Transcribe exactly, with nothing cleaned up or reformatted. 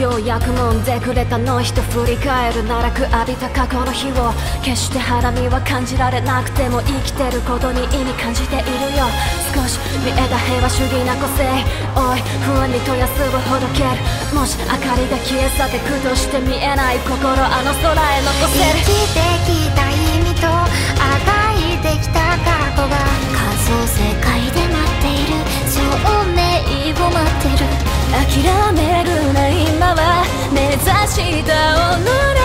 ようやく飲んでくれたの人振り返る奈落浴びた過去の日を決して肌身は感じられなくても生きてることに意味感じているよ。少し見えた平和主義な個性おい不安にとやすをほどける。もし明かりが消え去って苦として見えない心あの空へ残せる。生きてきた意味とあがいてきた過去が仮想世界で待っている証明を待ってる。諦めるな今は目指した己